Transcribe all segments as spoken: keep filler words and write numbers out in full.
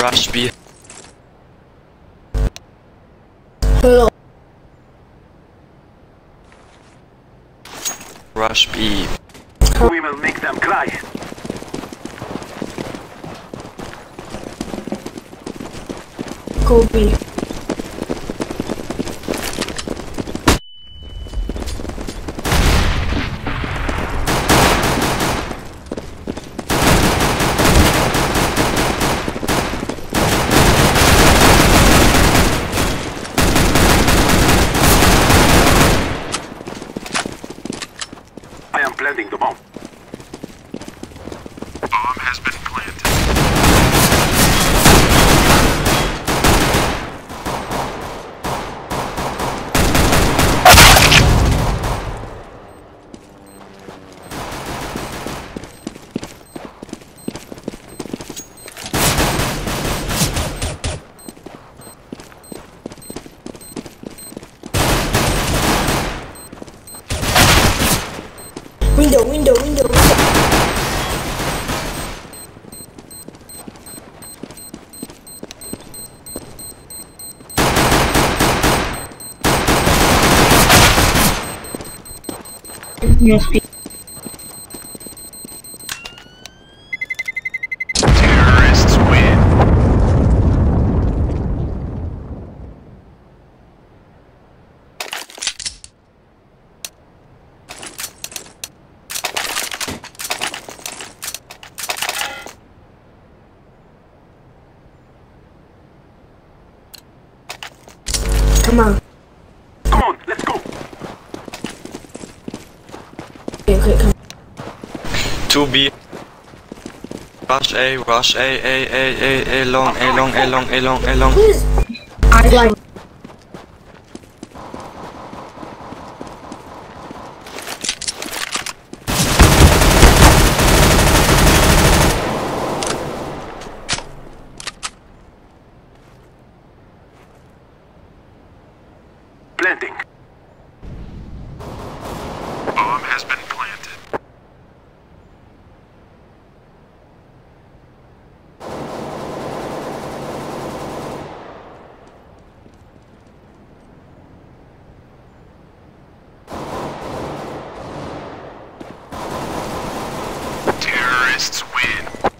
Rush B. Rush B. We will make them cry. Go B. Planting the bomb. Bomb has been planted. Window, window, window, window. Yes, please. Come on. Come on, let's go. Okay, okay, come. two B. Rush A, rush A, A, A, A, A, long, A, long, A, long, A, long, A, long. I like. Planting. Bomb has been planted. Terrorists win.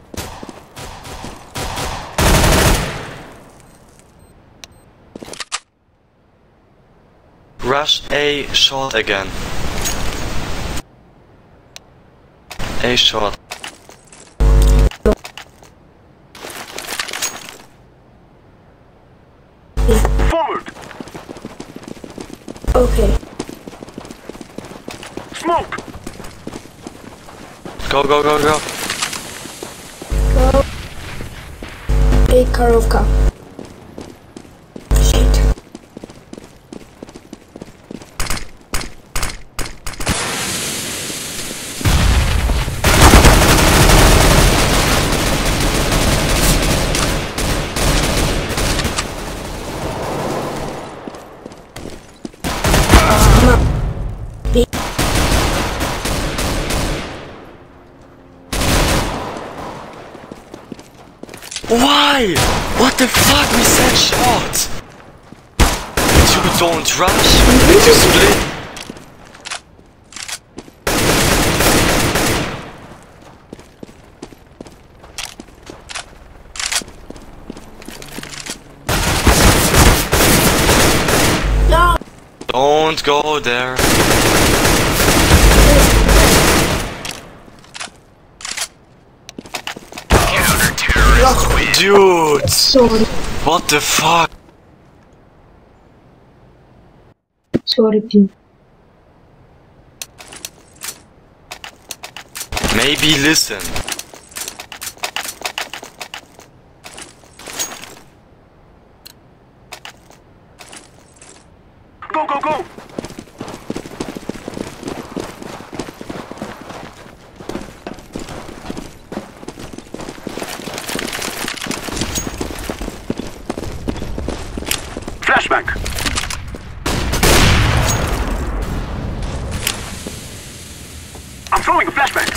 Rush A short again. A short. Forward. Okay. Smoke. Go go go go. Go. A Karovka. Why? What the fuck? We said short! You don't rush, you split! No! Don't go there! Dude! Sorry. What the fuck? Sorry, dude. Maybe listen. Go, go, go! Flashback. I'm throwing a flashback.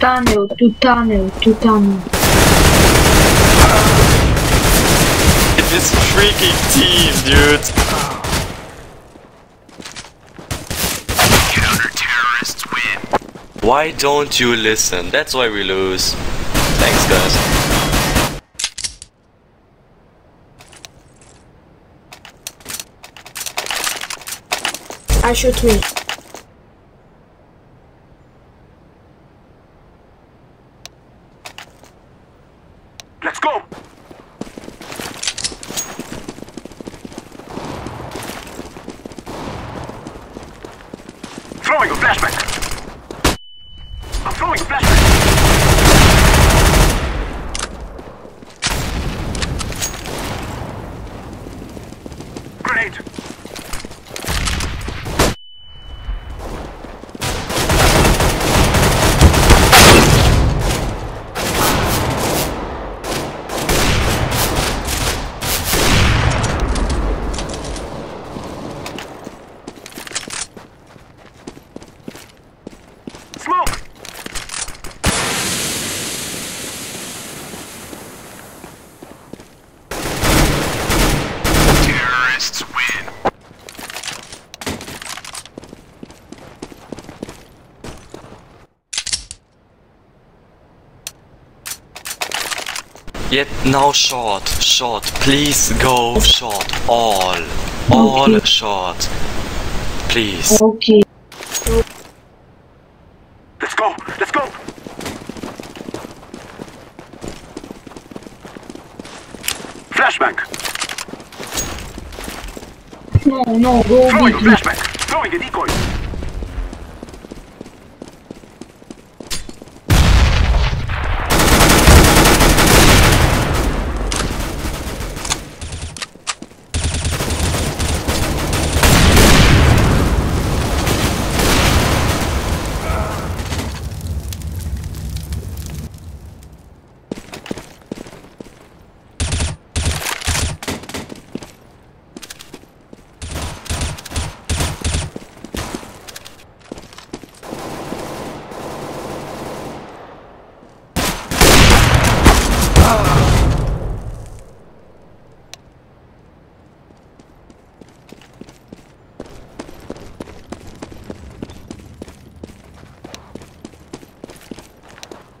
tunnel, to tunnel, to tunnel. This freaking team, dude. Counter-terrorists win. Why don't you listen? That's why we lose. Thanks, guys. I shoot me. Let's go. Throwing a flashback. I'm throwing a flashback. Grenade. Yet now short, short, please go short, all, all okay. Short, please. Okay. Let's go, let's go. Flashbang. No, no, go. Throwing a flashbang, throwing a decoy.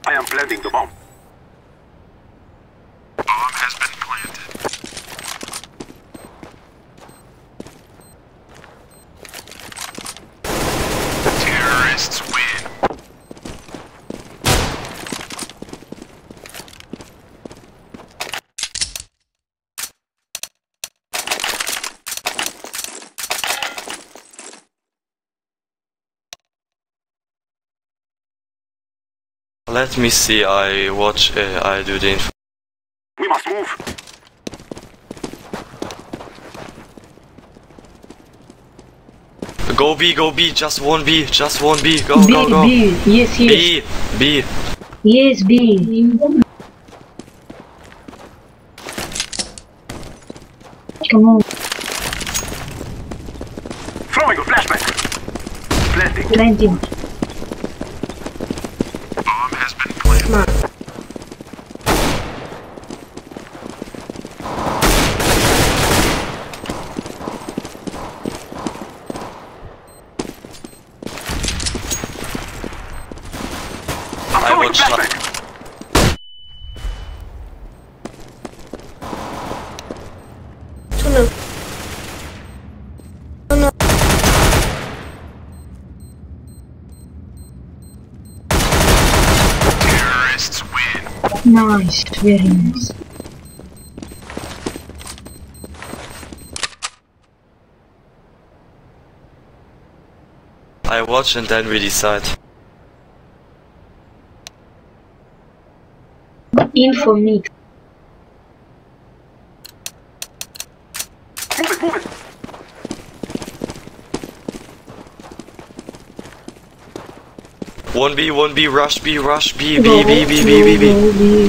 I am planting the bomb. Bomb has been planted. Terrorists win. Let me see, I watch, uh, I do the info. We must move! Go B, go B, just one B, just one B, go, B, go, go! B, yes, yes! B, B! Yes, B! Come on! Throwing a flashback! Planting! Planting! I watch flashback. Tunnel. Tunnel. Terrorists win. Nice, very nice. I watch and then we decide. Info me. Move it, move it. One B, one B, rush B, rush B, B, B, B, B, B, B, B,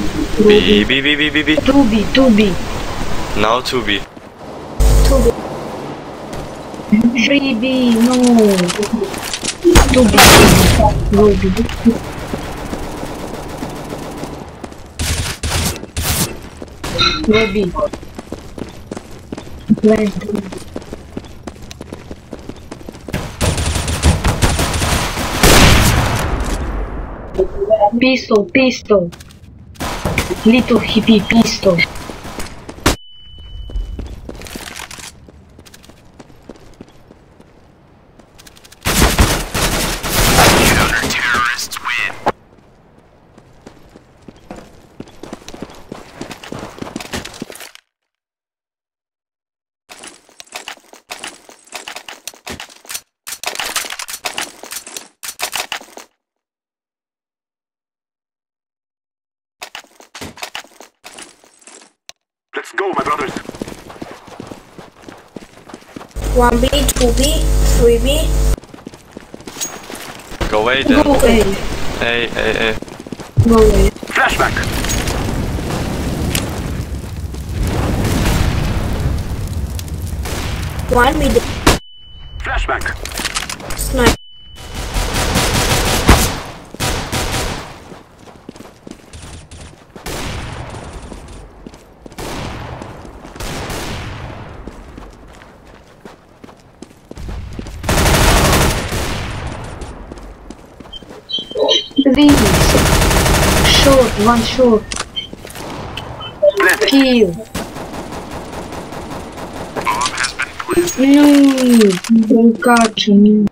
B, B, B, B, B, two B, two B. Now two B. Two B. Three B, no. Two B. Two B. не бить. Pistol, pistol. Little hippie pistol. Let's go, my brothers. one B, two B, three B. Go away then. Go away. Hey, hey, hey. Go away. Flashback. one mid. Flashback. Sniper. Short, one short. Kill. No, don't catch me.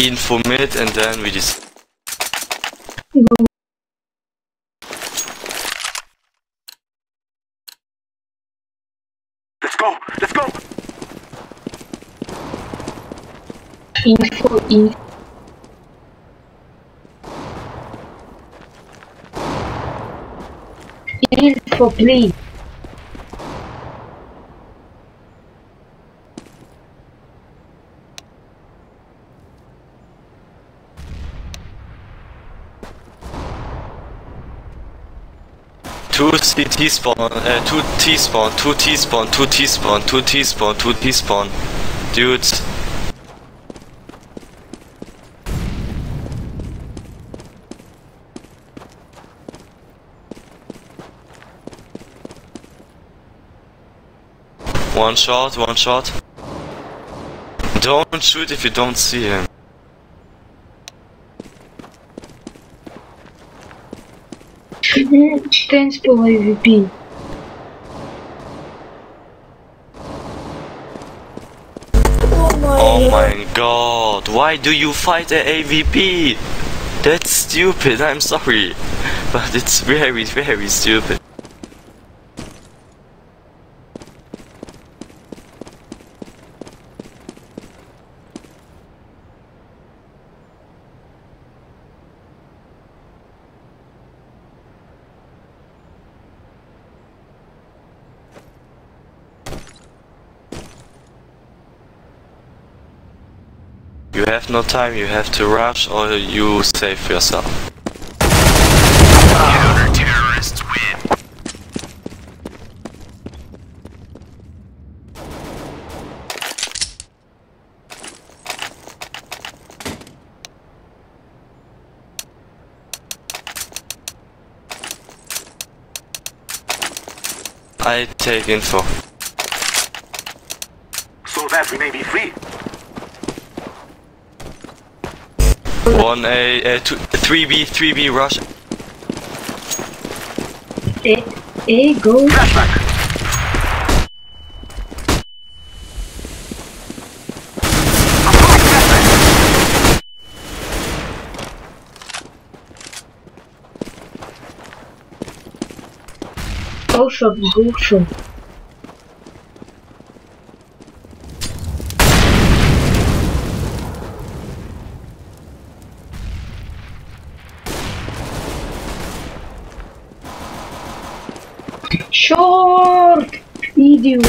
Info mid and then we just go. Let's go, let's go. Info in. Info please. two C T spawn, uh, two T spawn, two T spawn, two T spawn, two T spawn, two T spawn, dudes. One shot, one shot. Don't shoot if you don't see him. Станьте по ви пи. Oh my god, why do you fight an A V P? That's stupid, I'm sorry. But it's very, very stupid. You have no time, you have to rush or you save yourself. Counter terrorists win. I take info. So that we may be free. One A, uh, two, three B, three B, rush. A, A, go. Flashback. Go shot, go shot. Short idiot.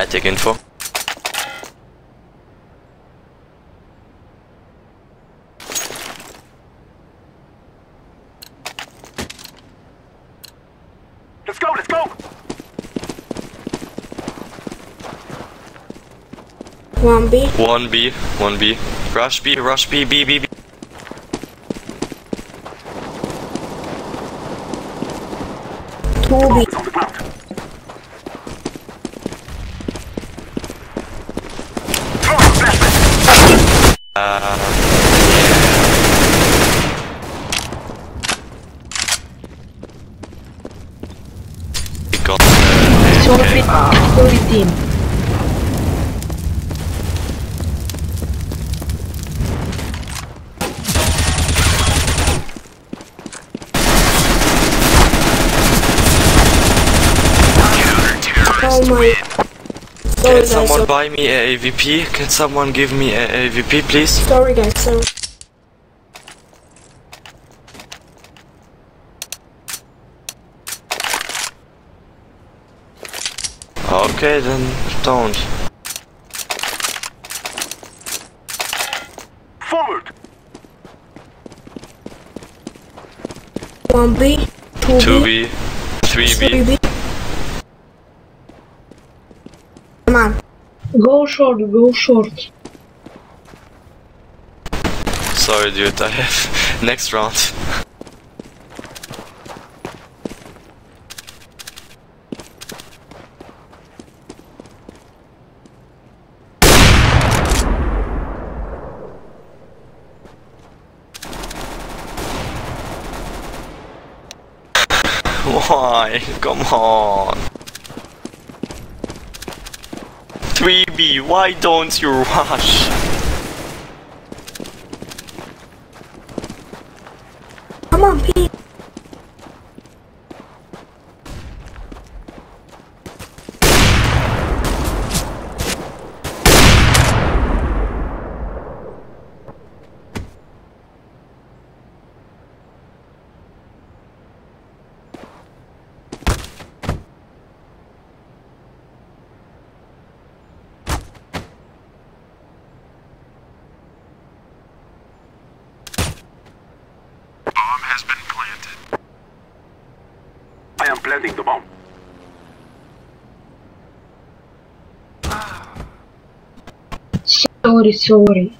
I take info. Let's go, let's go! One B. One B, one B. Rush B, rush B, B, B, B. Two B. Uh... Sorry, sorry team. Oh my. Sorry, Can someone guys, buy me a AVP? Can someone give me a AVP, please? Sorry, guys. Sorry. Okay, then don't. Forward. One B, two, two B, B, three B. B. Come on, go short, go short. Sorry, dude. I have next round. Why? Come on. three B, why don't you rush? Come on, Pete. I am planting the bomb. Sorry, sorry.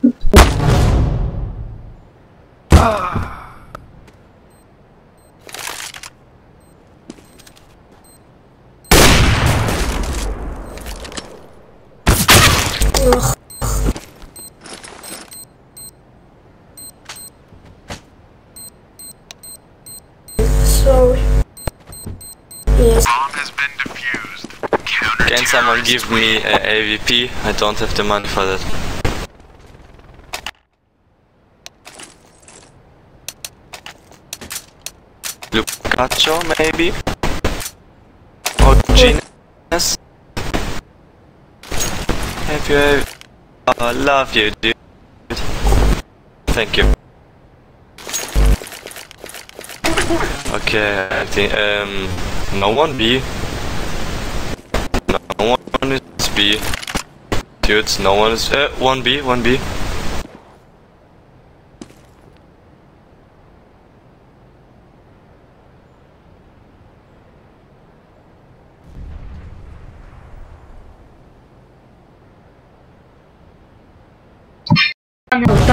Sorry. Yes. Bomb has been defused. Counter Can someone give me an A V P? I don't have the money for that. Lucacho, maybe? Or Genius? Have you ever... Oh, I love you, dude. Thank you. Okay, I think, um... No one B. No one is B. Dudes, no one is... Uh, one B, one B. Tunnel,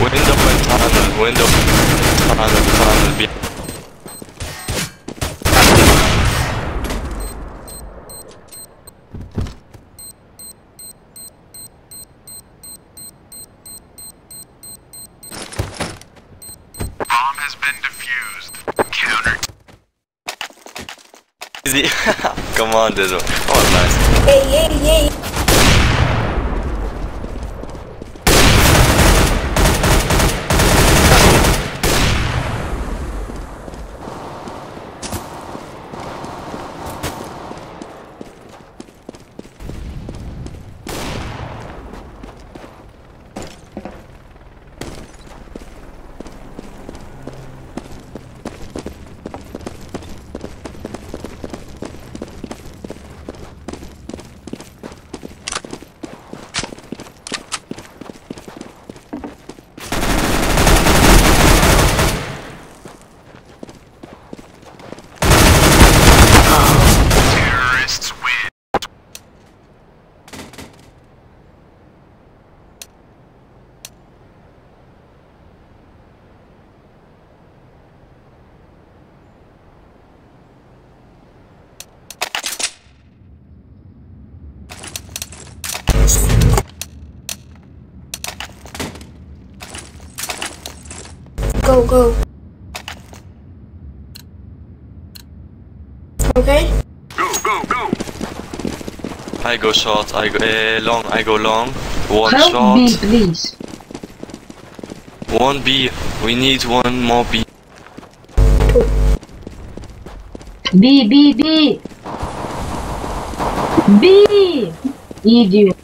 Window and tunnel, window and tunnel, tunnel be. Bomb has been defused. Counter. Easy. Come on, this one. Oh, nice. Hey, hey, hey. go, go. Okay? Go, go, go! I go short, I go uh, long, I go long. One Help short. B, please. One B. We need one more B. Two. B, B, B! B! Idiot.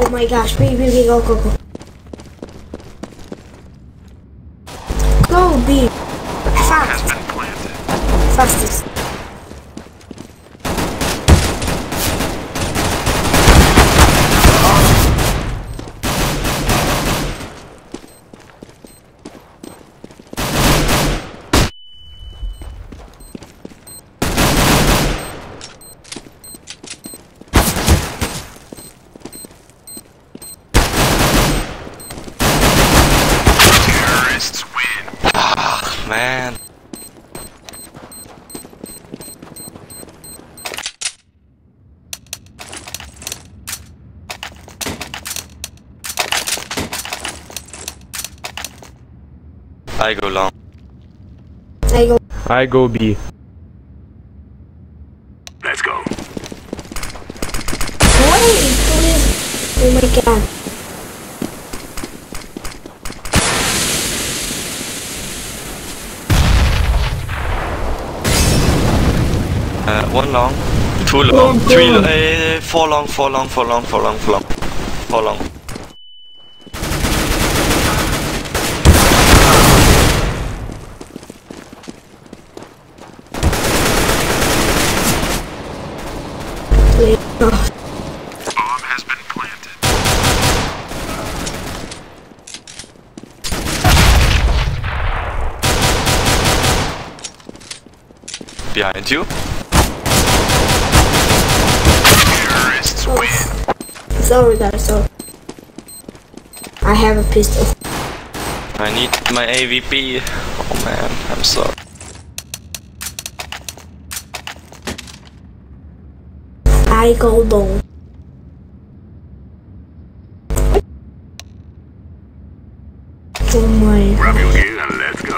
Oh my gosh, B, B, B, go, go, go. Go, B. Fast. Fastest. Man. I go long. I go. I go B. Let's go. Wait, please. Oh my god. Uh, one long, two long, oh, three long, uh, four long, four long, four long, four long, four long, four long. Bomb has been planted. Behind you. Sorry guys, sorry. I have a pistol. I need my A V P. Oh man, I'm sorry. I go long. Oh my. Grab your gear and let's go.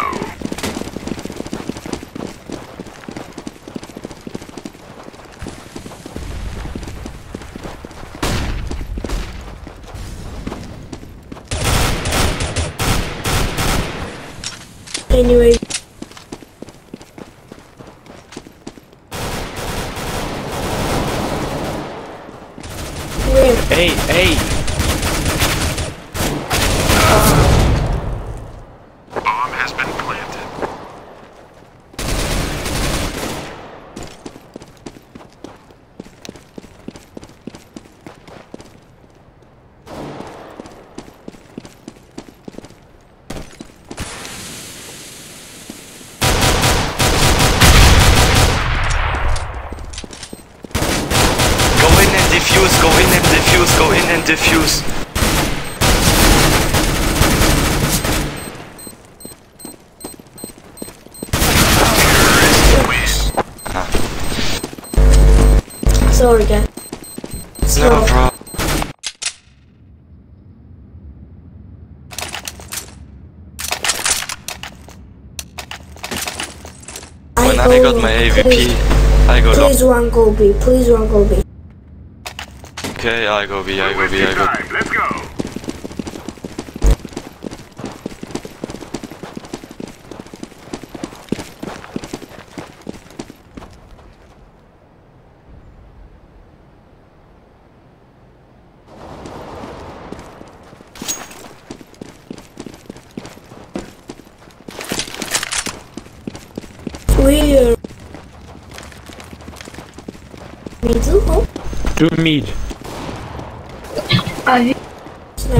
Anyway, where? Hey, hey! Uh. Bomb has been planted. Defuse, go in and defuse, go in and defuse. Ah. Sorry, guys. No problem. When I got my A V P, I go long. Please run, go B. Please run, go B. Okay, I go B, I go B, I go B. Let's go. We're middle, huh? To mid.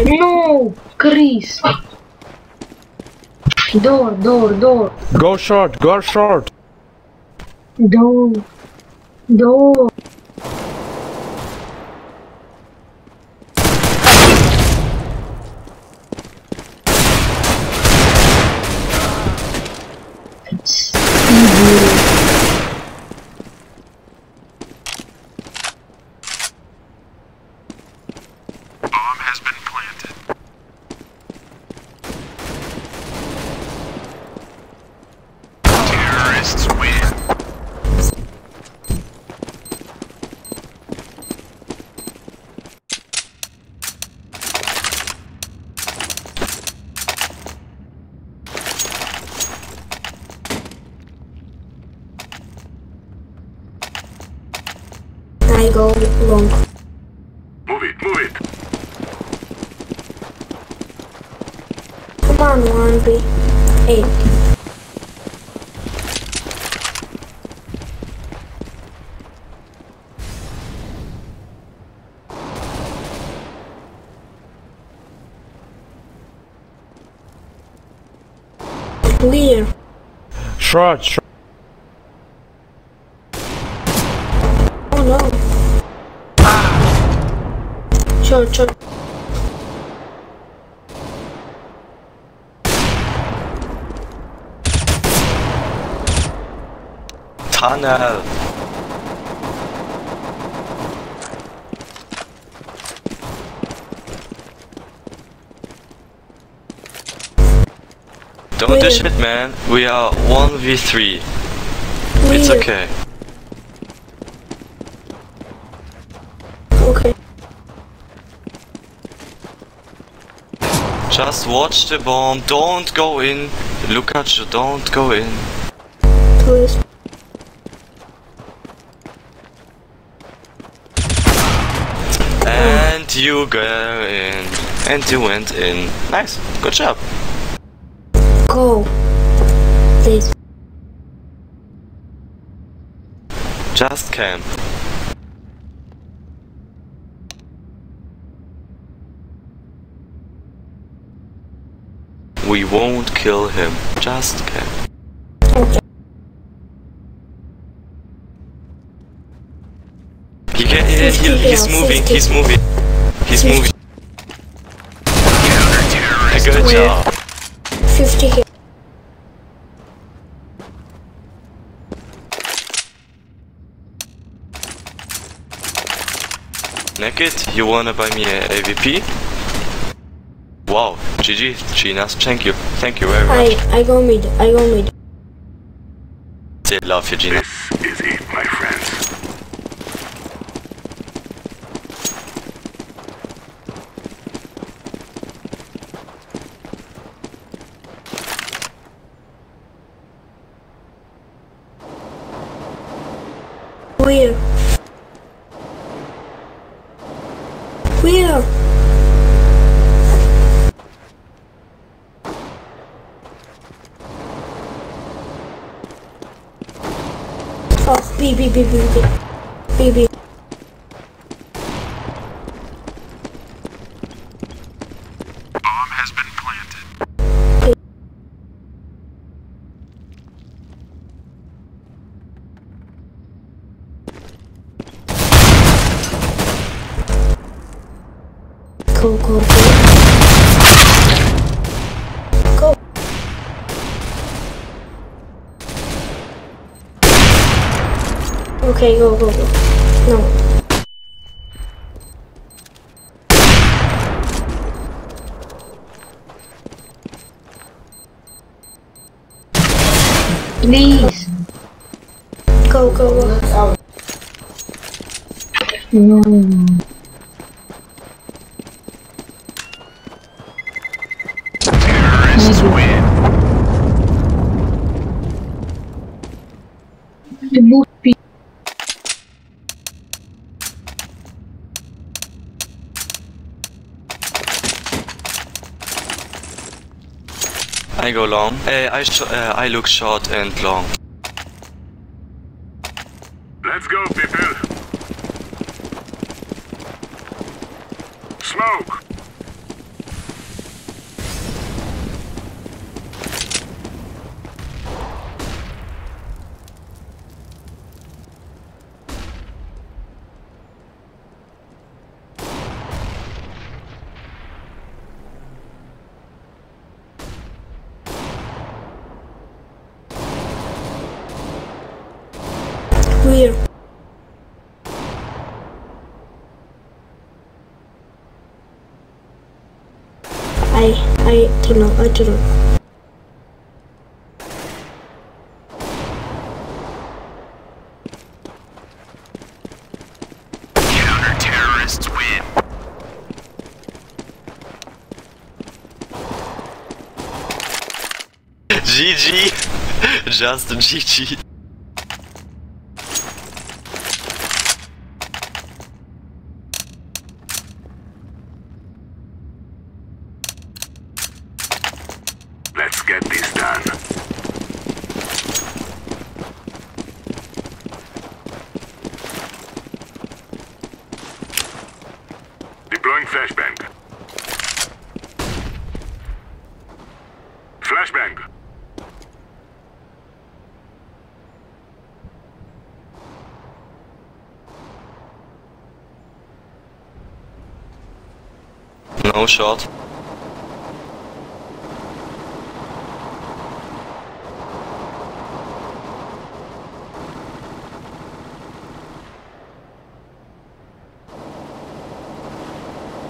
No, Chris. Door, door, door. Go short, go short. Door, door. Bomb has been planted. I go long. Move it, move it. Come on, one B eight. Clear. Shot, shot. Oh no. Ah. Shot, shot. Tunnel. Don't dash it, man. We are one v three. It's okay. Okay. Just watch the bomb. Don't go in. Look at you. Don't go in. Please. And you go in. And you went in. Nice. Good job. Go, please. Just camp. We won't kill him. Just camp. Okay. He can. He, he, he's moving. He's moving. He's moving. A good job. Fifty here. Naked, you wanna buy me an A V P? Wow, G G, Chinas, thank you, thank you very much. I, I go mid, I go mid. They love you, Gina. This is it, my friends. Clear. Clear. Oh, B, B, B, B, B, B, B. Bomb has been planted. B. Go, go, go. Go. Okay, go, go, go. No. Please. Go, go, go. No. I go long. Uh, I sh uh, I look short and long. Let's go, people. Smoke. Clear. I I don't know, I don't know. Counter-terrorists win. G G. Just G G. get this done. Deploying flashbang. Flashbang. No shot.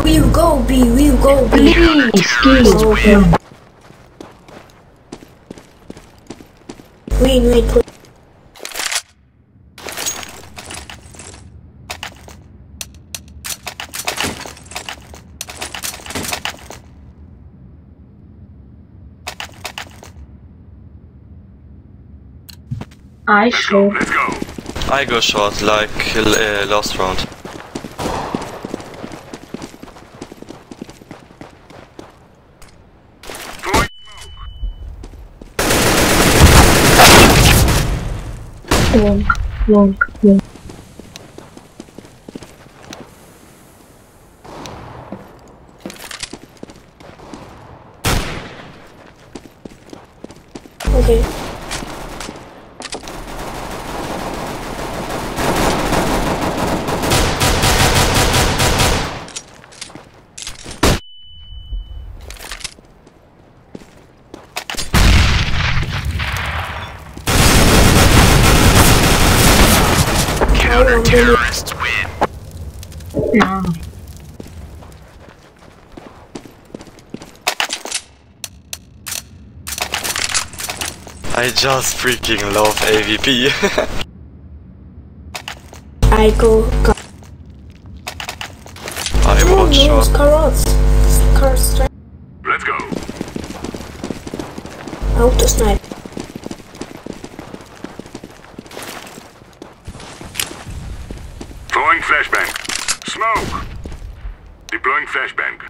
We'll go B, we'll go B. Wait, wait, wait. I shoot. Let's go, let's go. I go short like uh, last round. Long, long, long. Okay. Terrorists win. No. I just freaking love A V P. I go. go. I no, want shot. Carrots. Carrots. Let's go. Out to snipe. Deploying flashbang. Smoke! Deploying flashbang.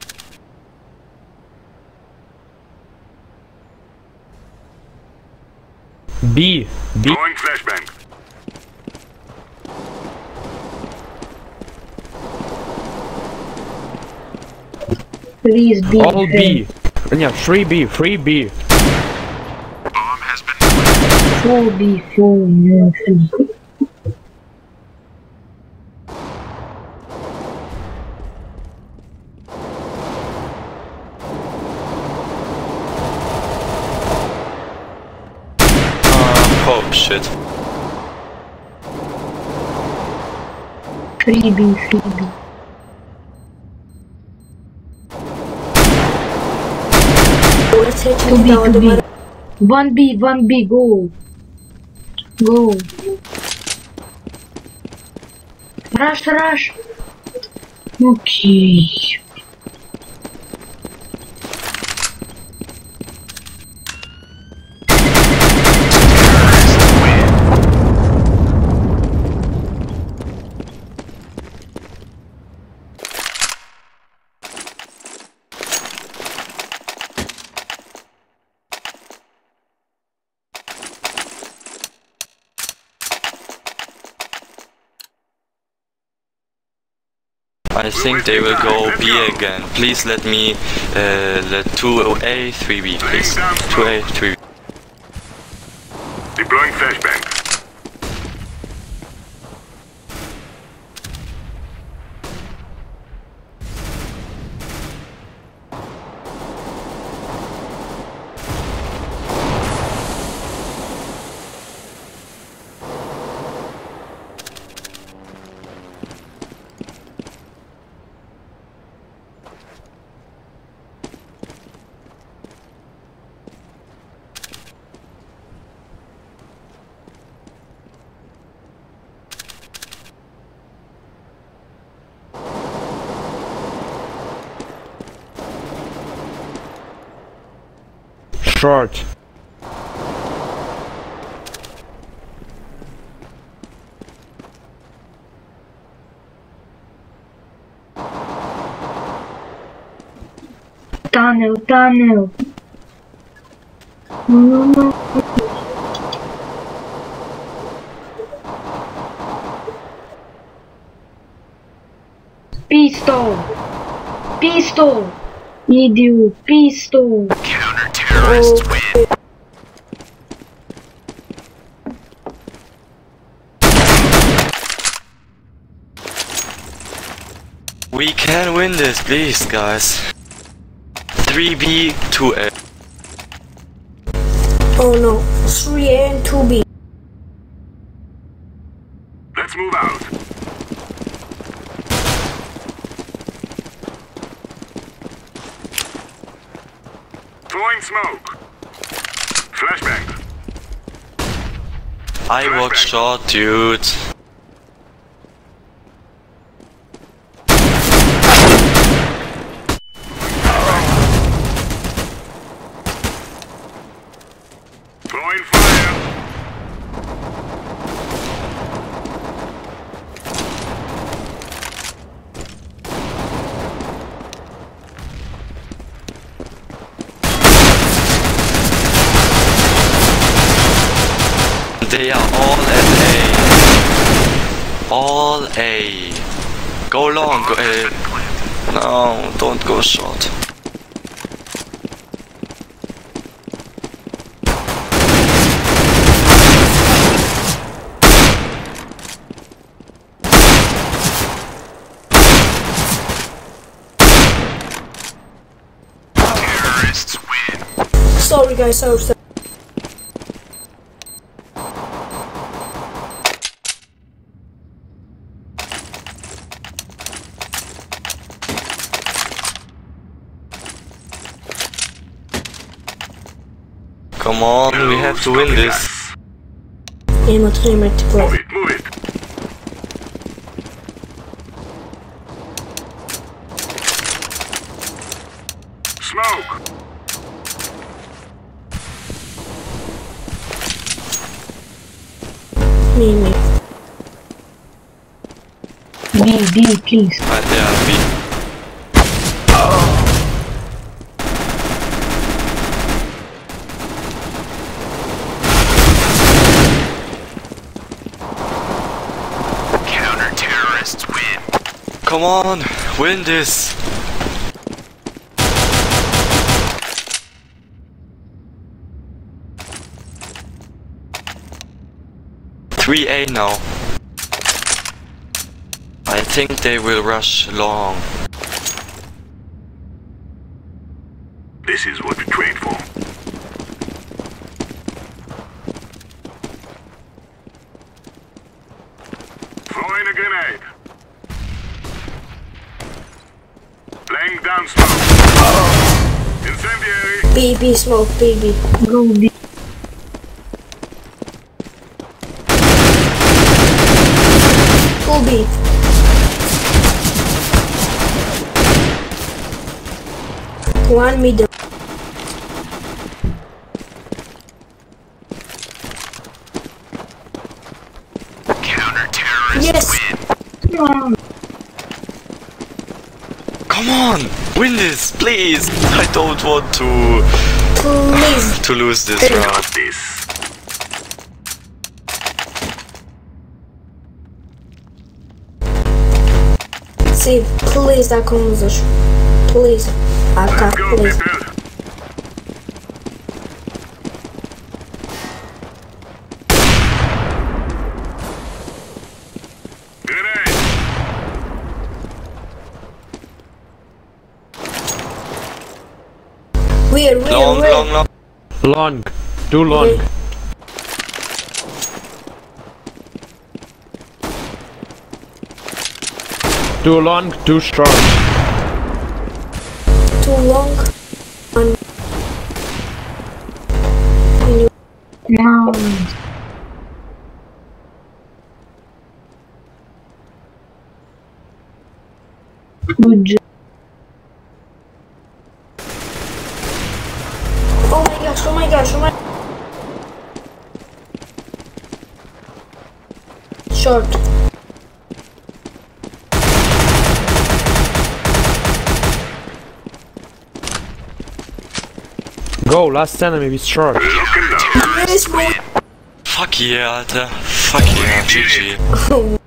B. B. Deploying flashbang. Please B. All B. Yeah, free B, free B. Bomb has been full B, full B, full B. Oh shit. Freebie, freebie. two B, two B. one B, one B, go. Go. Rush, rush. Okay. I think they will go B again. Please let me uh, let two A, three B, please. two A, three B. Deploying flashbang. Short. Tunnel, tunnel. Мама, pistol, pistol, idiot, pistol. Counter terrorists oh. win. We can win this, please, guys. three B, two A. Oh no, three A and two B. Let's move out. Throwing smoke. Flashbang. I Flashbang. walk short, dude. They are all at A. All A. Go long, go A. No, don't go short. Terrorists win. Sorry guys, so sorry. Come on, no, we have to win this. Aim at him at the play. Move it, move it. Smoke. Me, me. B, B, please. Right there, B. Come on, win this! three A now. I think they will rush long. This is what we trained for. Throwing a grenade! Laying down smoke. Oh. Incendiary. B B smoke, B B. Go B. Go B. One middle. Counter terrorists. Yes. Win. Yeah. Come on, win this, please. I don't want to uh, to lose this round. This. See, please, that comes. Please, I can't. Go, please. People. We're, we're, long, we're. long, long, long, too long. We're. Too long, too strong. Too long. No. Good job. Oh my gosh, oh my short. Go Go, last enemy with short. Fuck yeah, Alter. Fuck yeah, G G.